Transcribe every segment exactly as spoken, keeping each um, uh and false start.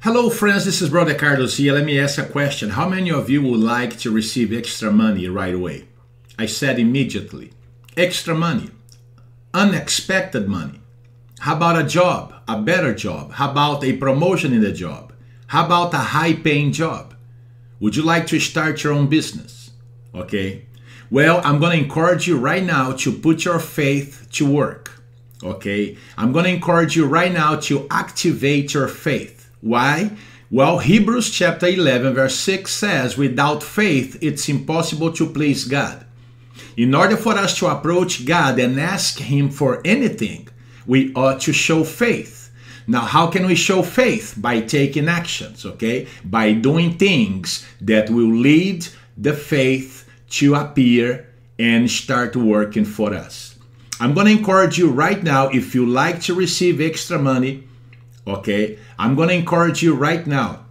Hello friends, this is Brother Carlos here. Let me ask a question. How many of you would like to receive extra money right away? I said immediately. Extra money. Unexpected money. How about a job? A better job? How about a promotion in the job? How about a high-paying job? Would you like to start your own business? Okay. Well, I'm going to encourage you right now to put your faith to work. Okay. I'm going to encourage you right now to activate your faith. Why? Well, Hebrews chapter eleven verse six says, without faith, it's impossible to please God. In order for us to approach God and ask Him for anything, we ought to show faith. Now, how can we show faith? By taking actions, okay? By doing things that will lead the faith to appear and start working for us. I'm going to encourage you right now, if you like to receive extra money, okay, I'm going to encourage you right now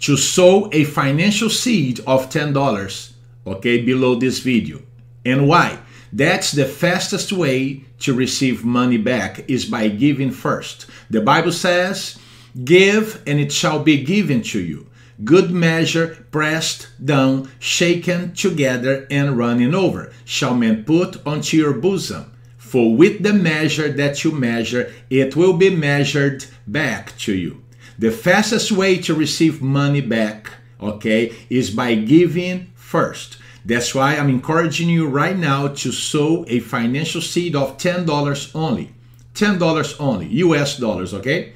to sow a financial seed of ten dollars, okay, below this video. And why? That's the fastest way to receive money back is by giving first. The Bible says, give and it shall be given to you. Good measure, pressed down, shaken together and running over, shall men put onto your bosom. For with the measure that you measure, it will be measured back to you. The fastest way to receive money back, okay, is by giving first. That's why I'm encouraging you right now to sow a financial seed of ten dollars only. ten dollars only, U S dollars, okay?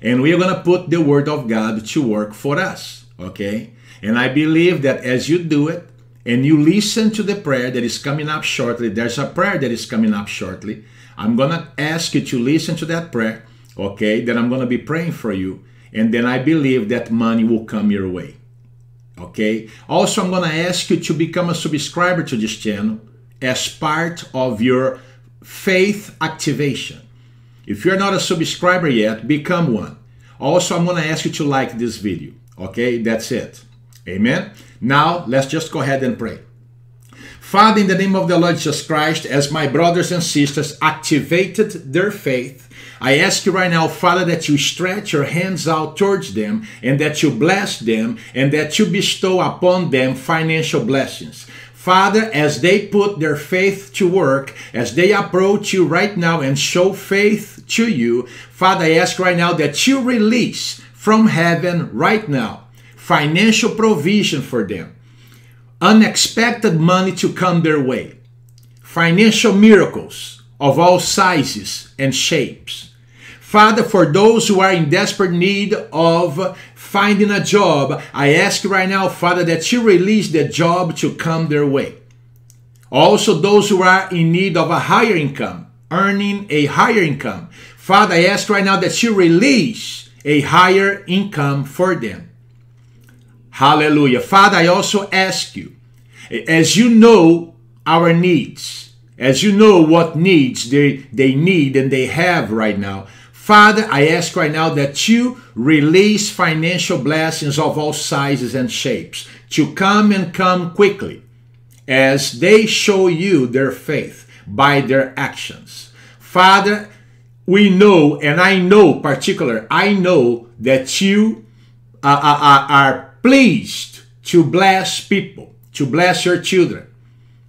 And we're going to put the Word of God to work for us, okay? And I believe that as you do it, and you listen to the prayer that is coming up shortly. There's a prayer that is coming up shortly. I'm going to ask you to listen to that prayer, okay? Then I'm going to be praying for you. And then I believe that money will come your way, okay? Also, I'm going to ask you to become a subscriber to this channel as part of your faith activation. If you're not a subscriber yet, become one. Also, I'm going to ask you to like this video, okay? That's it. Amen. Now, let's just go ahead and pray. Father, in the name of the Lord Jesus Christ, as my brothers and sisters activated their faith, I ask you right now, Father, that you stretch your hands out towards them and that you bless them and that you bestow upon them financial blessings. Father, as they put their faith to work, as they approach you right now and show faith to you, Father, I ask right now that you release from heaven right now financial provision for them, unexpected money to come their way, financial miracles of all sizes and shapes. Father, for those who are in desperate need of finding a job, I ask right now, Father, that you release the job to come their way. Also, those who are in need of a higher income, earning a higher income, Father, I ask right now that you release a higher income for them. Hallelujah. Father, I also ask you, as you know our needs, as you know what needs they, they need and they have right now, Father, I ask right now that you release financial blessings of all sizes and shapes to come and come quickly as they show you their faith by their actions. Father, we know, and I know particular, I know that you are, are, are pleased to bless people, to bless your children.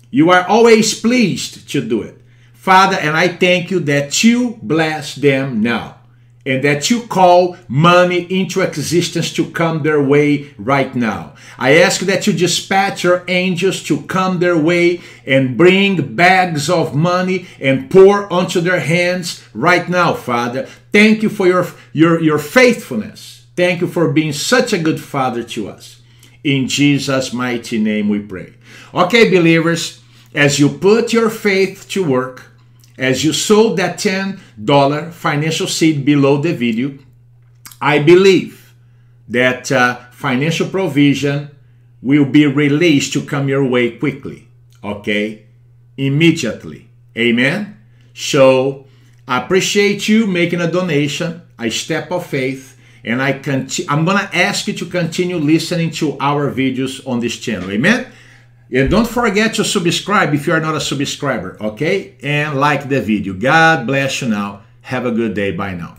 You are always pleased to do it, Father, and I thank you that you bless them now and that you call money into existence to come their way right now. I ask that you dispatch your angels to come their way and bring bags of money and pour onto their hands right now, Father. Thank you for your, your, your faithfulness. Thank you for being such a good Father to us. In Jesus' mighty name we pray. Okay, believers, as you put your faith to work, as you sow that ten dollar financial seed below the video, I believe that uh, financial provision will be released to come your way quickly, okay? Immediately, amen? So, I appreciate you making a donation, a step of faith, and I I'm going to ask you to continue listening to our videos on this channel. Amen? And don't forget to subscribe if you are not a subscriber. Okay? And like the video. God bless you now. Have a good day. Bye now.